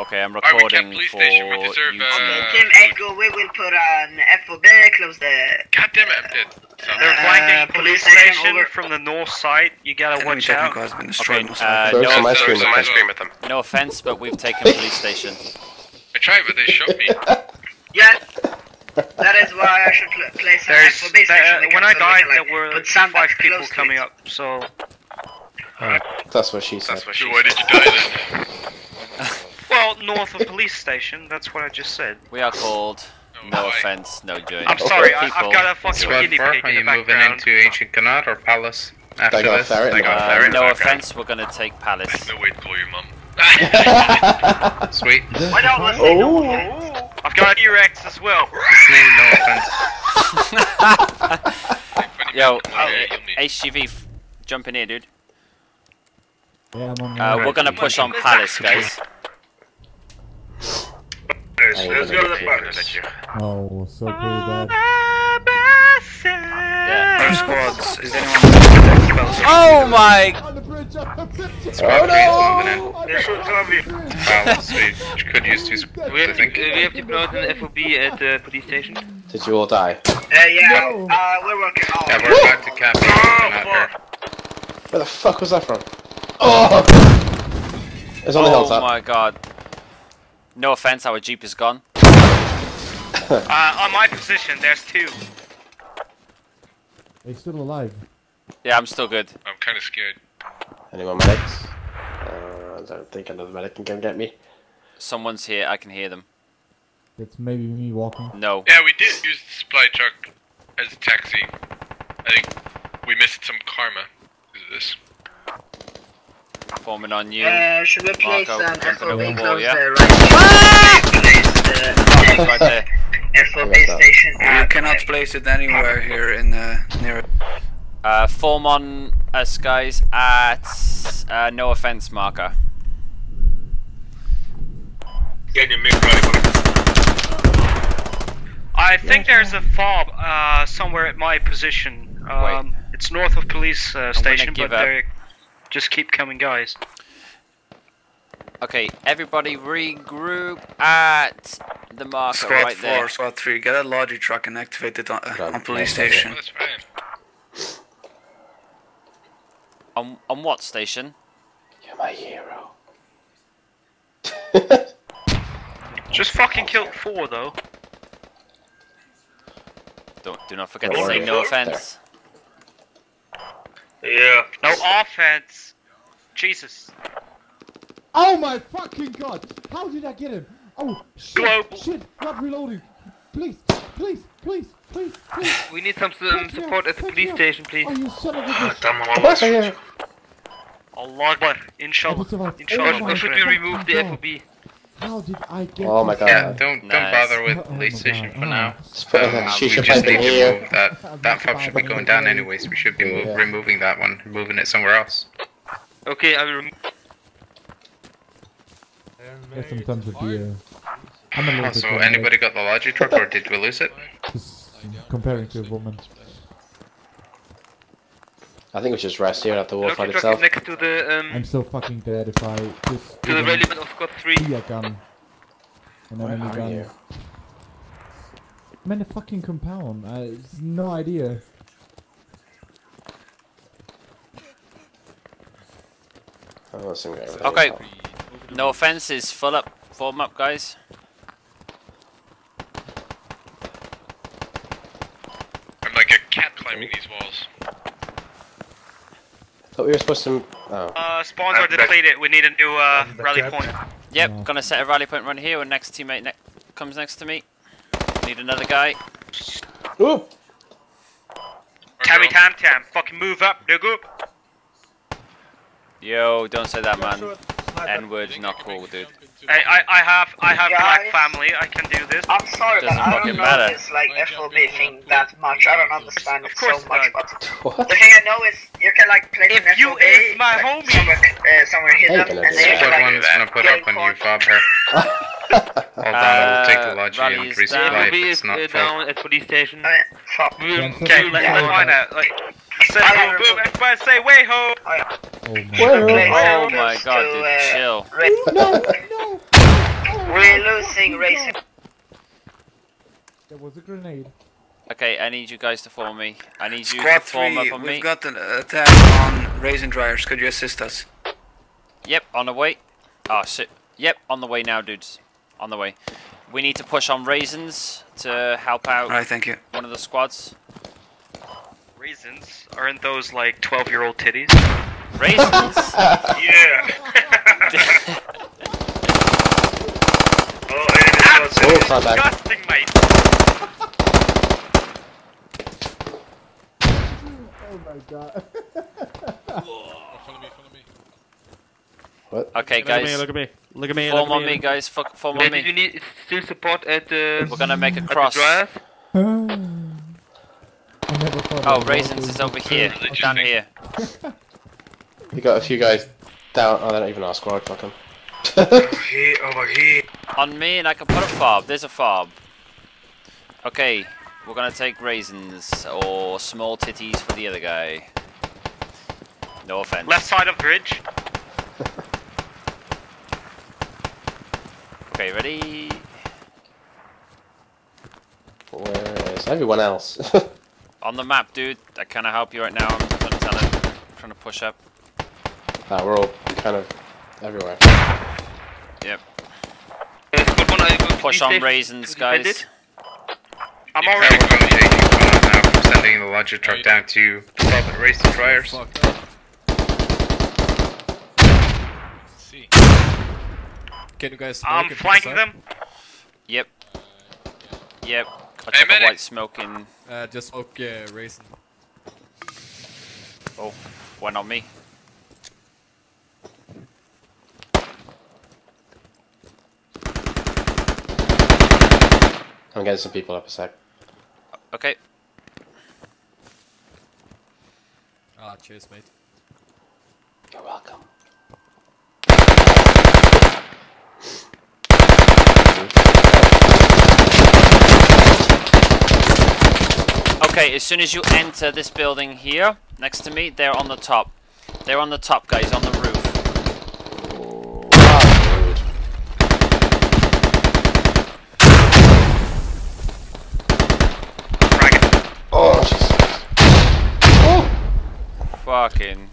Okay, I'm recording for YouTube. Tim Edgar, we will put an F4 bear, close the... God damn it, I'm dead. So they're flanking police station over. From the north side. You gotta watch out. Okay, no, no offense, but we've taken police station. I tried, but they shot me. Yeah. That is why I should place an F4 base station. When I died, like, there were 5 people coming up, so... That's what she said. That's what she said. Why did you die then? Well, north of police station, that's what I just said. We are called. No offense, no joy. I'm sorry, I've got a fucking guinea pig in the background. Are you moving into Ancient Canard or Palace? After they got this? They got no offense, we're gonna take Palace. No way to call your mum. Sweet. Why not let's take no. I've got an T-Rex as well. It's named no offense. Yo, HGV, jump in here, dude. Yeah, I'm on we're gonna push on Palace, guys. Let's go to the Palace. Oh, so pretty bad. Yeah. Squads. Is anyone? Oh my! Oh no! They should come here. We could use 2. We have to blow an FOB at the police station. Did you all die? Yeah. No. We're working. Oh. Yeah, we're back to camp. Where the fuck was that from? Oh! It's on the hilltop. Oh my god. No offense, our jeep is gone. On my position, there's 2. Are you still alive? Yeah, I'm still good. I'm kind of scared. Any more medics? I don't think another medic can come get me. Someone's here, I can hear them. It's maybe me walking. No. Yeah, we did use the supply truck as a taxi. I think we missed some karma because of this. Forming on you. Should we place FOB close there, right? Right there. FOB station. You cannot place it anywhere here in the near. Form on us, guys, at no offense marker. Get your mic right. I think there's a fob somewhere at my position. It's north of police station, but they're. Just keep coming, guys. Okay, everybody regroup at the marker squad right there. Squad 4, Squad 3, get a laundry truck and activate it on police station. On what station? You're my hero. Just fucking killed 4, though. Do not forget to say no offense. There. Yeah. No offense. Jesus. Oh my fucking god! How did I get him? Oh shit! Global. Shit! Not reloading. Please, please, please, please, please. We need some support at the police station, please. Oh, you son of a bitch! Allah Akbar. Inshallah. Inshallah. Or should we remove the FOB? How did I get? Oh my god! Yeah, don't bother with police station for now. We just need to move that fob should be going down anyways. We should be removing that one, moving it somewhere else. Okay, I will remove. Yeah, sometimes with the. So anybody got the laundry truck, or did we lose it? Just comparing to a woman. I think we should rest here at the war fight itself. Next to the, I'm so fucking dead if I just... To the relevant of Squad 3. A gun. And then a gun. I'm in a fucking compound. I have no idea. Okay. No offenses. Full up. Form up, guys. I'm like a cat climbing these walls. But we were supposed to... spawns are depleted, we need a new rally point. Yep, gonna set a rally point right here when next teammate comes next to me. Need another guy. Ooh! Tammy Tam Tam, fucking move up, dig up! Yo, don't say that, man. N-word's not cool, dude. Hey, I have black family, I can do this. I'm sorry, but I don't know this like FOB thing that much. I don't understand it so much, but the thing I know is you can like play an FOB my homie somewhere hidden, and then you can like gonna put up a new fob here. Hold on, I will take the logic and increase supply. It's not down at police station. Okay, let's find out. I say way ho! Oh my god, dude, chill. No, no! We're losing racing. There was a grenade. Okay, I need you guys to follow me. I need you to form up on me. We've got an attack on raisin dryers. Could you assist us? Yep, on the way. Ah, shit. Yep, on the way now, dudes. On the way. We need to push on raisins to help out. Right, thank you. One of the squads. Raisins? Aren't those like 12-year-old titties? Raisins? Yeah. Oh, it's disgusting, mate. Oh my god. Follow me. What? Okay, guys. Look at me. Form on me, guys. Form on me. You need still support at the. We're gonna make a cross. Oh, raisins is over here. Down here. You got a few guys down. Oh, they're not even our squad. Fuck them. Over here. On me, and I can put a fob. There's a fob. Okay, we're gonna take raisins or small titties for the other guy. No offense. Left side of the bridge. Okay, ready? Where is everyone else? On the map, dude. I kind of help you right now. I'm trying to push up. Ah, we're all kind of everywhere. Yep. Push on raisins, guys. I'm already rotating now from sending the launcher truck down to club and race the dryers. Can you guys I'm flanking them. Yep. Yep. I took a white smoke in. Just okay, raisin. Oh, one on me. I'm getting some people up a sec. Okay. Ah, cheers, mate. You're welcome. Okay, as soon as you enter this building here, next to me, they're on the top. They're on the top, guys, on the roof. Oh, wow. Oh, Jesus. Oh. Fucking.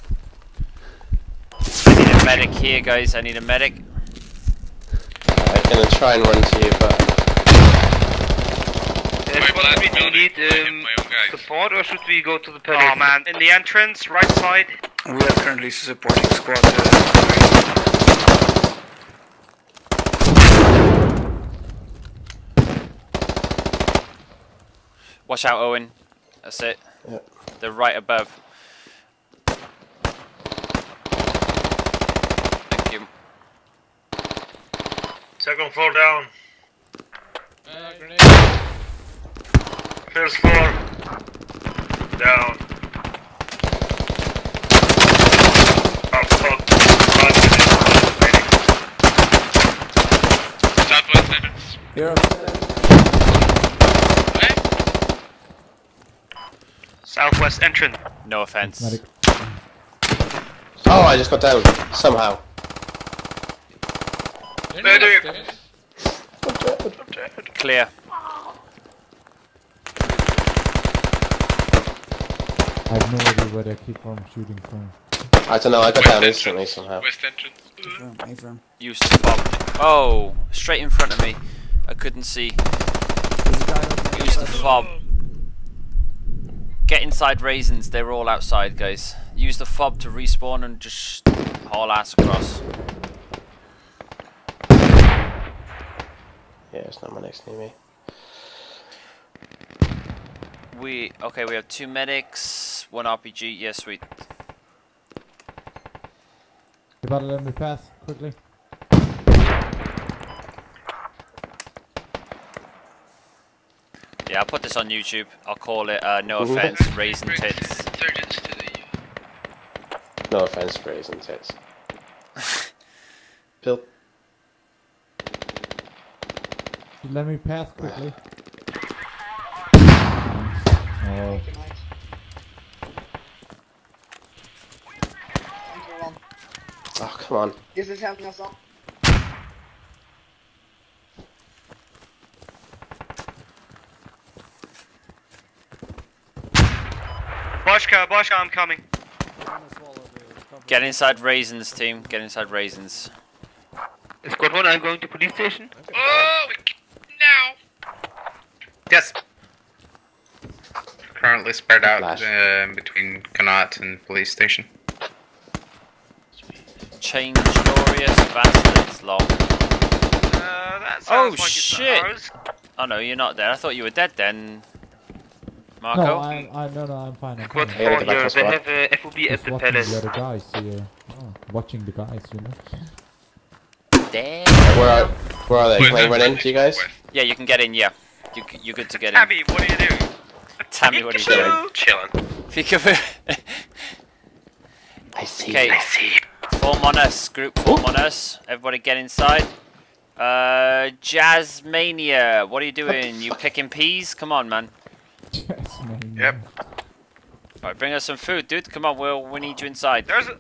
I need a medic here, guys. I need a medic. I'm gonna try and run to you, but. Do we need support or should we go to the palace? Oh man, in the entrance, right side. We are currently supporting squad. Watch out, Owen. That's it. Yep. They're right above. Thank you. Second floor down. Grenade. First floor down. Southwest entrance. Here. Okay. Southwest entrance. No offense. Medic. Oh, I just got down somehow. I'm dead. Clear. I have no idea where they keep on shooting from. I don't know, I got down instantly somehow. West entrance. Used to fob. Oh, straight in front of me. I couldn't see. Used to fob. Get inside raisins, they're all outside, guys. Use the fob to respawn and just haul ass across. Yeah, it's not my next enemy. Okay, we have 2 medics, 1 RPG, yeah, sweet. You better let me pass, quickly. Yeah, I'll put this on YouTube, I'll call it, no offense, raisin tits. No offense, raisin tits. Bill. Let me pass, quickly. Oh. Oh, come on. This is helping us out. Boshka, I'm coming. Get inside Raisins, team. Get inside Raisins. Squad 1, I'm going to police station. Oh, now. Yes. Currently spread out between Connaught and police station. Change glorious bastards, lol. That sounds like shit! It's not ours. Oh no, you're not there. I thought you were dead then. Marco? No, no, I'm fine. Squad 4, they have FOB at the palace. The other guys, watching the guys, you know. Damn. Where are they? Can I run in to you guys? Yeah, you can get in, yeah. You're good to get in. Tammy, what are you doing? Tammy, what are you doing? Chilling. I see. Form on us, group form on us. Everybody get inside. Jazzmania, what are you doing? You picking peas? Come on, man. Jazzmania. Yep. Alright, bring us some food, dude. Come on, we need you inside. There's a...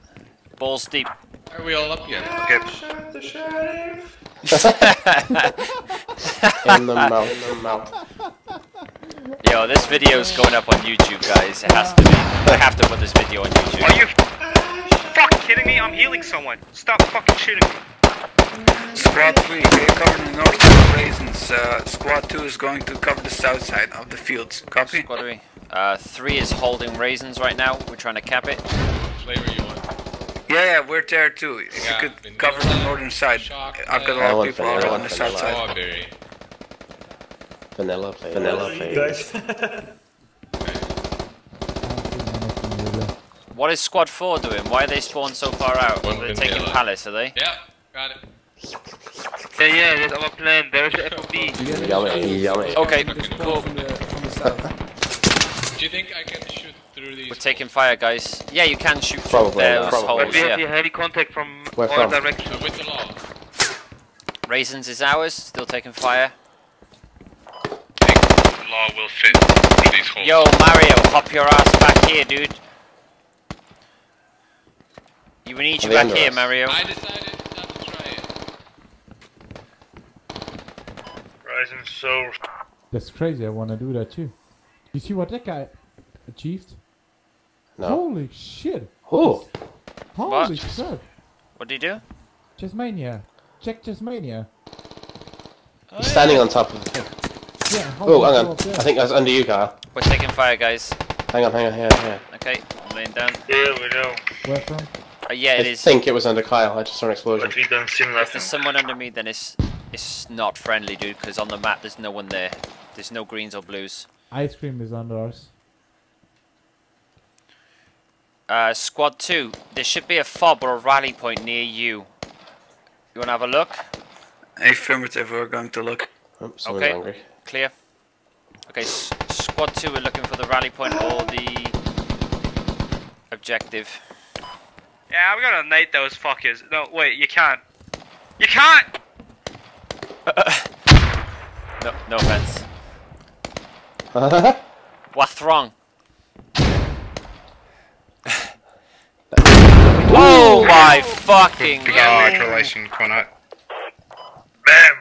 Balls deep. Are we all up yet? Okay. In the mouth. Yo, this video's going up on YouTube, guys. It has to be. I have to put this video on YouTube. Are you fucking kidding me? I'm healing someone. Stop fucking shooting me. Squad 3, they cover the north side of Raisins. Squad 2 is going to cover the south side of the fields. Copy? Squad 3. 3 is holding Raisins right now. We're trying to cap it. Flavor you want? Yeah, we're there too. If you could cover the northern side. I've got a lot of people out on the south side. Vanilla flavor. What is Squad 4 doing? Why are they spawned so far out? They're taking Palace, are they? Yeah, got it. Yeah, that's our plan. There's the FOB. Yummy. Okay, cool. Do you think I can shoot through these? We're taking fire, guys. Yeah, you can shoot through those holes. But we have heavy contact from all directions. With the law. Raisins is ours. Still taking fire. I think the law will fit these holes. Yo, Mario, hop your ass back here, dude. We need you back here, Mario. I decided. So that's crazy, I wanna do that too. You see what that guy achieved? No. Holy shit! Who? Holy shit! What did he do? Jazzmania. Check Jazzmania. Oh, he's standing on top of the thing. Yeah, oh, hang on. I think that's under you, Kyle. We're taking fire, guys. Hang on, here. Okay, I'm laying down. Here we go. Where from? Yeah, I think it was under Kyle, I just saw an explosion. But we don't see nothing. If there's someone under me, then it's not friendly, dude, because on the map there's no one there. There's no greens or blues. Ice cream is under us. Squad 2, there should be a fob or a rally point near you. You want to have a look? Affirmative, we're going to look. Oops, okay, angry. Clear. Okay, Squad 2, we're looking for the rally point or the objective. Yeah, we're going to nade those fuckers. No, wait, you can't. You can't! No offense. What's wrong? Oh my fucking god! Bam!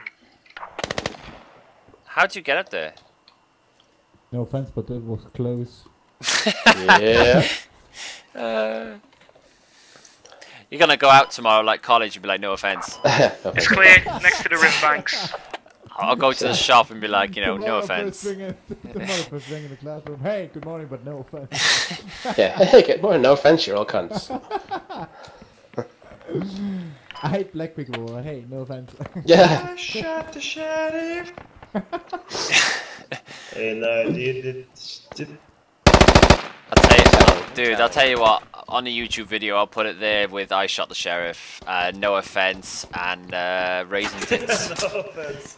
How'd you get up there? No offense, but it was close. Yeah. You're gonna go out tomorrow like college and be like, no offense. It's clear, next to the rim banks. I'll go to the shop and be like, you know, no offense. First thing in the classroom, hey, good morning, but no offense. Yeah, hey, good morning, no offense, you're all cunts. I hate black people, but hey, no offense. Yeah. I shot the sheriff. And I did it. Dude, I'll tell you what, on the YouTube video, I'll put it there with I shot the sheriff, no offense, and Raisin Tits. No offense.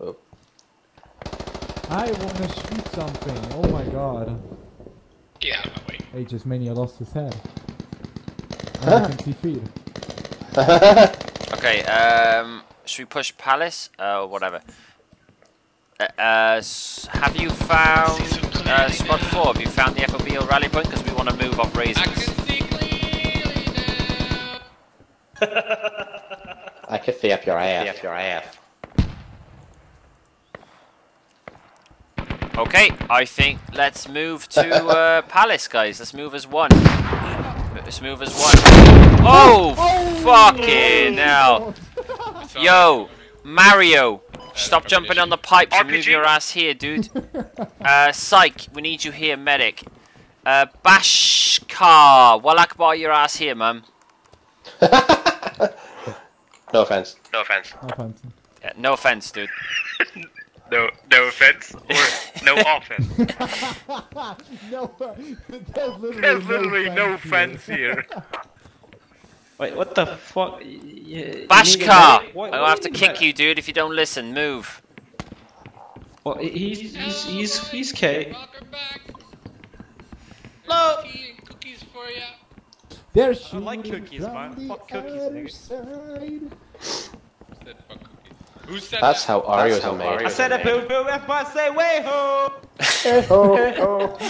Oh. I want to shoot something, oh my god. Get out of my way. Hey, Jazzmania lost his head. I can see feet. Okay, should we push Palace? Or whatever. Have you found Squad 4? Have you found the FOB or rally point? Because we want to move off Raisins. I can see clearly now. I can see up your ass. Okay, I think let's move to Palace, guys. Let's move as one. Oh, fucking hell. Yo, Mario, stop jumping on the pipes and move your ass here, dude. Psych, we need you here, medic. Bashkar, Wallach, bar your ass here, man. No offense. Yeah, no offense, dude. No offense, or no offense. There's literally no offense here. Wait, what the fuck? Bashkar! I'll have to kick you, dude, if you don't listen. Move. Well, he's K. No! Cookies for ya. There she is. I like cookies, man. Fuck cookies, nigga. Who said that's that? How Arios are made. I said a boo boo if I say way ho! Hey ho ho!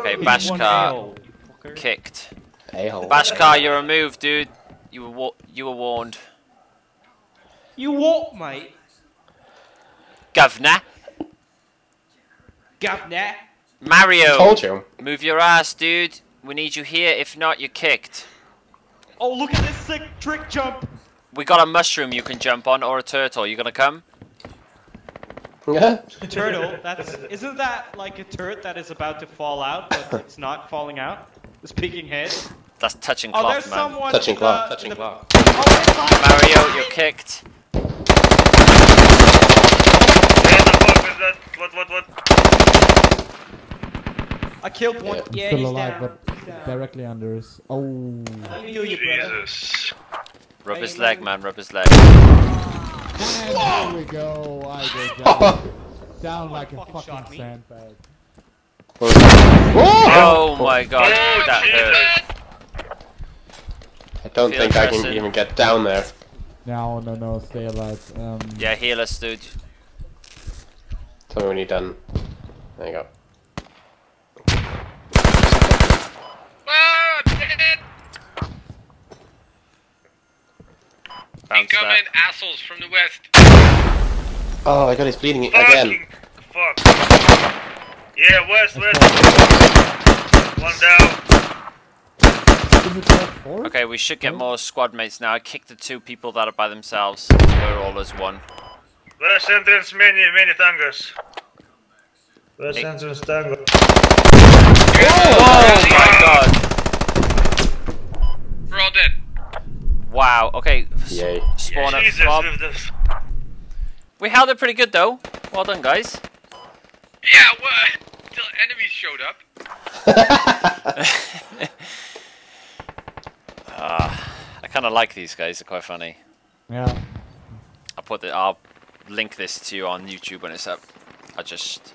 Okay, Bashkar kicked. Bashkar, you're removed, dude. You were warned. You walk, mate. Governor. Mario. Told you. Move your ass, dude. We need you here. If not, you're kicked. Oh, look at this sick trick jump. We got a mushroom you can jump on, or a turtle. You gonna come? Yeah. Turtle? Isn't that like a turret that is about to fall out, but it's not falling out? It's peeking head. That's touching cloth, there's man. Someone touching cloth. Mario, you're kicked. Where the fuck is that? What? I killed one. Yeah, he's alive, down. He's down. Directly under us. Oh. Jesus. Rub his leg, man, rub his leg. Damn, there we go, I go down. Down like a fucking sandbag. Oh my god, that hurt. I don't think I can even get down there. No, stay alive. Yeah, heal us, dude. Tell me when you're done. There you go. Incoming assholes from the west. Oh my god, he's bleeding again. Fuck. Yeah, west. One down. Okay, we should get more squad mates now. I kicked the two people that are by themselves. We're all as one. West entrance, many tangos. West entrance, tango. Oh my god. We're all dead. Wow, okay, spawn up Flob. We held it pretty good though, well done guys. Yeah, well, until enemies showed up. I kind of like these guys, they're quite funny. Yeah. I'll link this to you on YouTube when it's up. I just...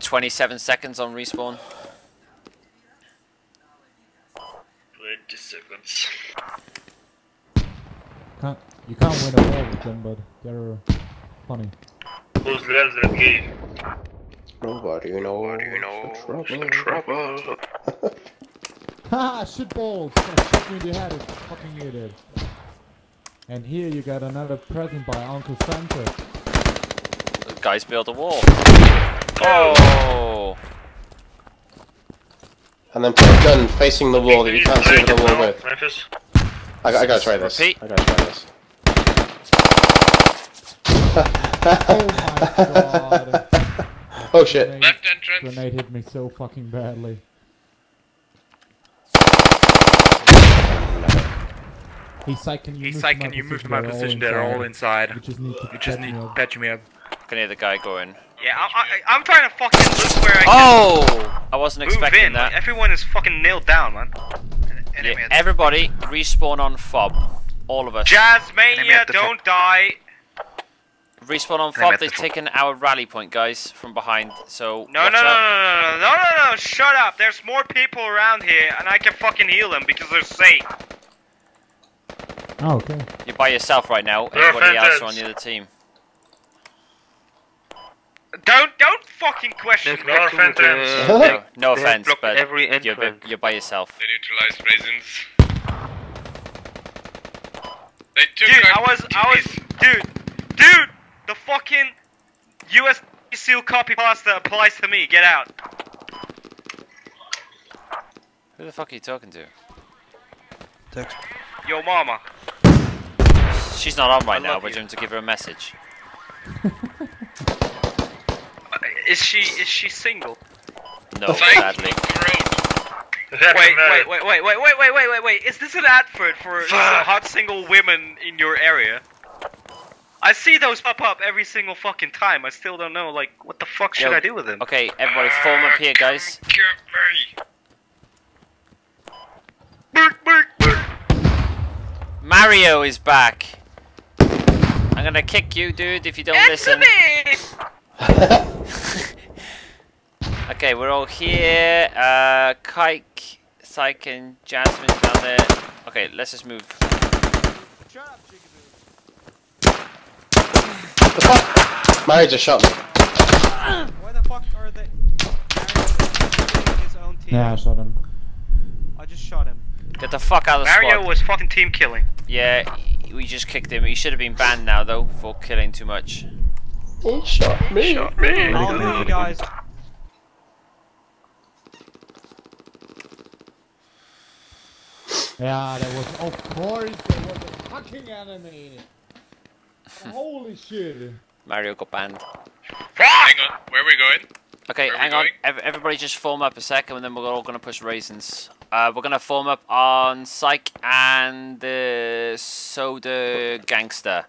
27 seconds on respawn. 20 seconds. You can't win a war with them, but they're funny. Who's the game? Nobody knows the trouble. Ha! Shitballs! That shit me in the head is fucking you, dude. And here you got another present by Uncle Santa. The guys build a wall. Oh! And then put a gun facing the wall that you can't see over the wall with. I gotta try this. Oh my god. Oh shit. Left entrance. Grenade hit me so fucking badly. He's psyching, can you move to my position? They're all inside. You just need to patch me up. I can hear the guy going. Yeah, I'm trying to fucking look where I can. Oh! I wasn't expecting that. Like, everyone is fucking nailed down, man. Everybody respawn on fob. All of us. Jazzmania, don't die! Respawn on fob, they've taken our rally point, guys, from behind, so... No, shut up! There's more people around here, and I can fucking heal them because they're safe. Oh, okay. You're by yourself right now, everybody else are on the other team. Don't fucking question. No offense, no offense, but you're by yourself. They neutralized raisins. They took dude, the fucking US SEAL copy pasta applies to me. Get out. Who the fuck are you talking to? Text. Yo, mama. She's not on right now, but you have to give her a message. Is she single? No, sadly. Wait, is this an advert for hot single women in your area? I see those pop up every single fucking time. I still don't know, like, what the fuck should I do with them? Okay, everybody form up here, guys. Mario is back. I'm gonna kick you, dude, if you don't listen. Okay, we're all here. Kike, Syke, and Jasmine's down there. Okay, let's just move. Shut up, Chickaboo. The fuck? Mario just shot me. Why the fuck are they? Mario his own team. Yeah, I shot him. I just shot him. Get the fuck out of the squad. Mario was fucking team killing. Yeah, we just kicked him. He should have been banned now, though, for killing too much. He shot me. I'll leave, guys. Yeah, there was, of course, there was a fucking enemy in it. Holy shit. Mario got banned. Hang on, where are we going? Okay, hang on. Everybody just form up a second, and then we're all gonna push raisins. We're gonna form up on Syke and the Soda Gangster.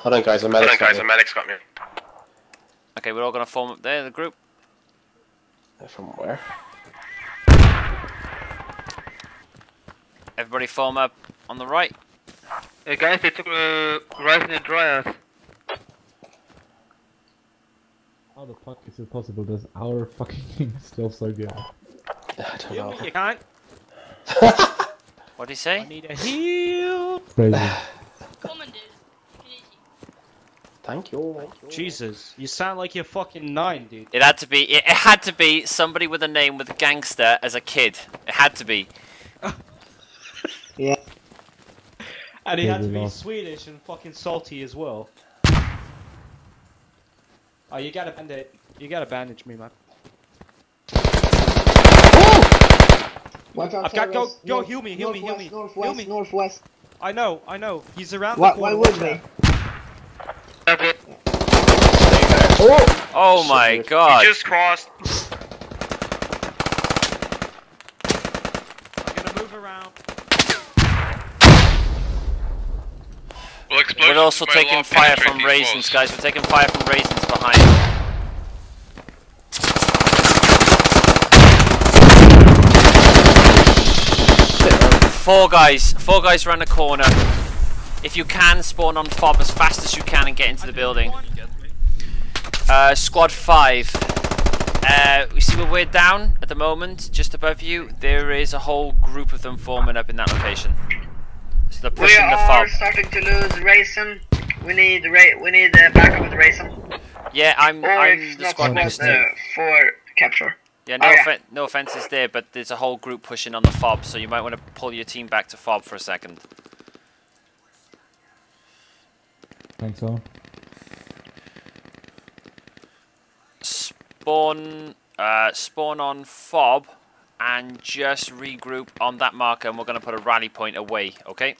Hold on, guys. The medic's got me. Okay, we're all gonna form up there. The group. From where? Everybody form up on the right. Hey guys, they took rising and dry us. How the fuck is it possible that our fucking thing is still so good? I don't know. You can't. What did he say? I need a heal. Crazy. Thank you. Jesus, you sound like you're fucking 9, dude. It had to be. It had to be somebody with a name with gangster as a kid. It had to be. Yeah. And he had to be Swedish and fucking salty as well. Oh, you gotta bandage. You gotta bandage me, man. Watch out, I've got go heal me. Northwest. I know. He's around the corner. Why would they? Oh my god. He just crossed. I'm gonna move around. We're also taking fire from raisins, guys. We're taking fire from raisins behind. Four guys around the corner. If you can, spawn on fob as fast as you can and get into the building. Squad 5. We see where we're down at the moment, just above you. There is a whole group of them forming up in that location. So we are starting to lose racing. We need backup with racing. Yeah, I'm the squad next to for capture. Yeah, no offense is there, but there's a whole group pushing on the fob, so you might want to pull your team back to fob for a second. Thanks all. Spawn on fob. And just regroup on that marker, and we're going to put a rally point away, okay?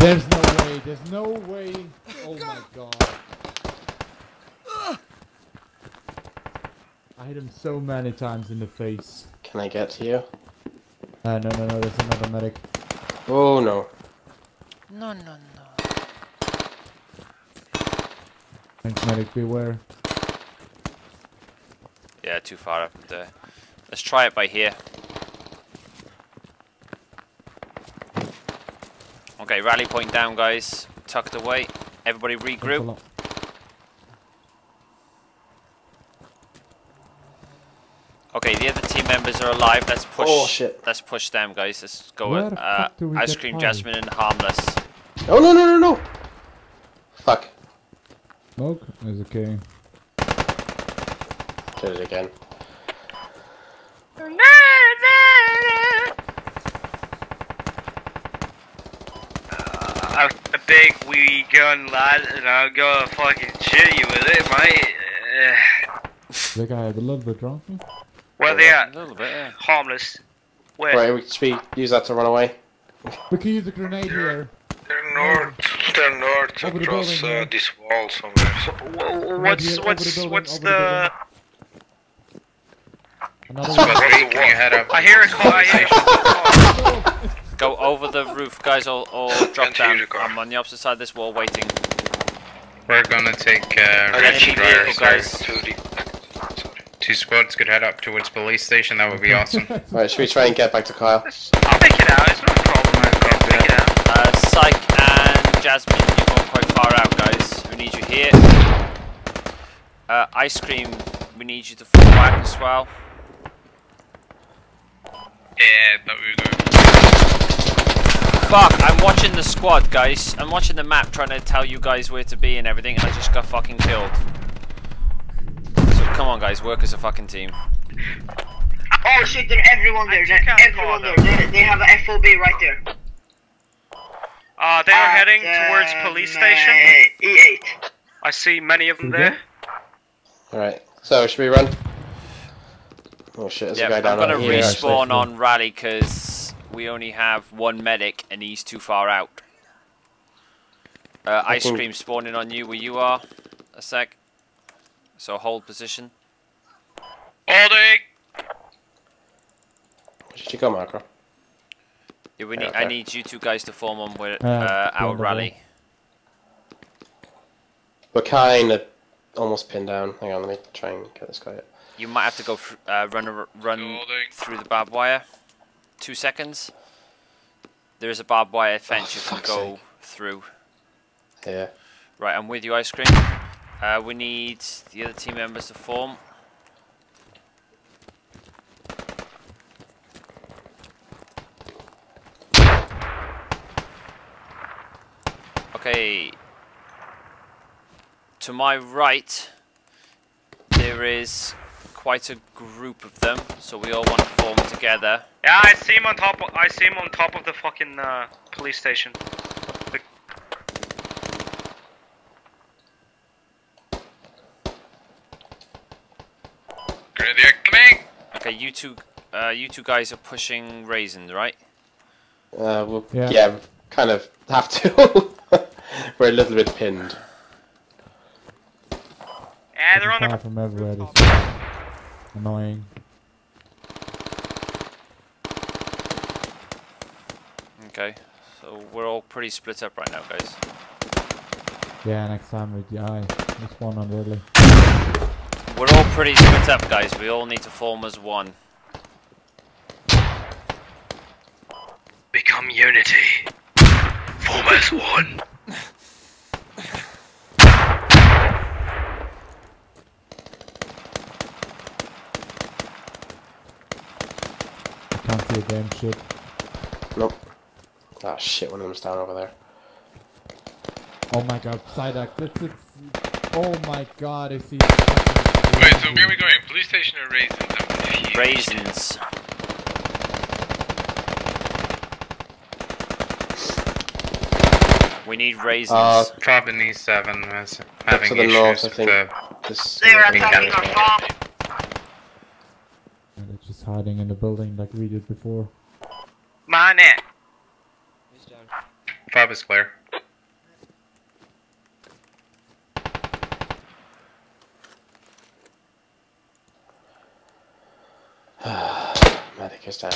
There's no way. Oh my god. I hit him so many times in the face. Can I get to you? No, there's another medic. Oh no. No. Thanks, medic, beware. Yeah, too far up there. Let's try it by here. Okay, rally point down, guys. Tucked away. Everybody regroup. Okay, the other team members are alive. Let's push. Oh, shit. Let's push them, guys. Let's go with Ice Cream, Jasmine, and Harmless. Oh, no. Fuck. Smoke is okay. Did it again. I'm a big wee gun lad, and I'm gonna fucking shoot you with it, mate. They guy had a little bit drunk. Where they at? A little bit, yeah. Harmless. Where? Right, we should use that to run away. We can use a grenade here. They're north. They're north across this wall somewhere. So, what's the? Another one. Can you head up? I hear a call. Go over the roof, guys. All drop down. I'm on the opposite side of this wall, waiting. We're gonna take red wires, guys. Two squads could head up towards police station. That would be awesome. Alright, should we try and get back to Kyle? I'll pick it out. It's not a problem. I'll pick it out. Psych and Jasmine, you're going quite far out, guys. We need you here. Ice Cream, we need you to fall back as well. Yeah, but we were going. Fuck, I'm watching the squad, guys. I'm watching the map, trying to tell you guys where to be and everything, and I just got fucking killed. So come on, guys, work as a fucking team. Oh shit, there's everyone there. They have an FOB right there. They are heading towards police station. E8. I see many of them there. Alright, so should we run? Oh shit, there's a guy down here. I'm gonna respawn on rally because we only have one medic and he's too far out. Ice Cream spawning on you where you are. A sec. So hold position. Holding! Where did you go, Marco? Yeah, we need, I need you two guys to form on with our rally. We're kind of almost pinned down. Hang on, let me try and get this guy up. You might have to go run through the barbed wire. 2 seconds. There is a barbed wire fence you can go through. Yeah. Right, I'm with you, Ice Cream. We need the other team members to form. Okay, to my right, there is quite a group of them, so we all want to form together. Yeah, I see him on top. I see him on top of the fucking police station. Coming. Okay, you two guys are pushing raisins, right? Well, yeah, kind of have to. We're a little bit pinned. Yeah, they're on the from everywhere. It's annoying. Okay, so we're all pretty split up right now, guys. Yeah, next time with the eye. This one on early. We're all pretty split up, guys. We all need to form as one. Become unity. Form as one. Can't see a damn shit. Nope. Ah shit, one of them's down over there. Oh my god, Psyduck, oh my god, I see. Wait, so where are we going? Police station or raisins? Raisins. We need raisins. Company 7 is having issues north, with the... They are attacking our farm! And they're just hiding in the building like we did before. Mine it! 5 is clear. Medic is down.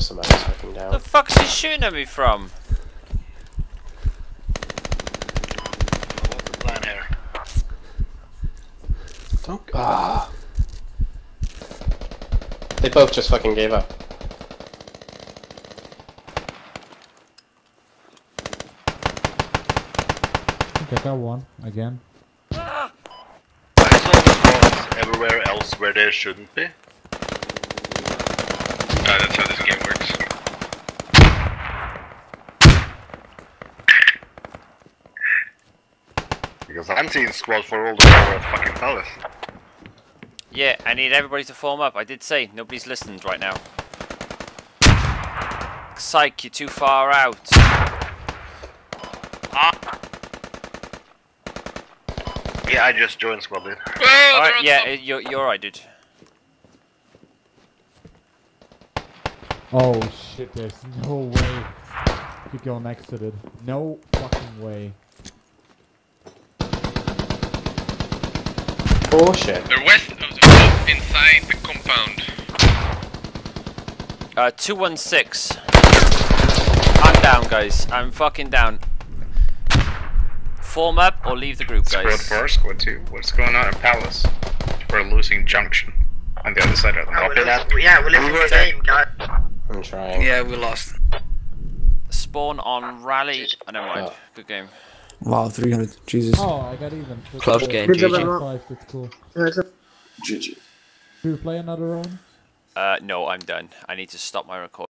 Somebody's fucking down. The fuck's he shooting at me from? They both just fucking gave up. I think I got one again. Ah! I saw the bombs everywhere else where there shouldn't be. That's how this game works. Because I'm seeing squad for all the fucking palace. Yeah, I need everybody to form up. I did say nobody's listened right now. Psych, you're too far out. Yeah, I just joined squad, dude. All right, yeah, you're right, dude. Oh shit, there's no way you got exited. No fucking way. Oh shit. They're west of the top inside the compound. 216. I'm down, guys. I'm fucking down. Form up or leave the group, guys. Squad 4, Squad 2. What's going on in Palace? We're losing Junction. On the other side of the map. Yeah, we're losing the game, guys. I'm trying. Yeah, we lost. Spawn on Rally. Oh, never mind. Oh. Good game. Wow, 300. Jesus. Oh, I got even. Close game, GG. That's cool. GG. Do you play another round? No, I'm done. I need to stop my recording.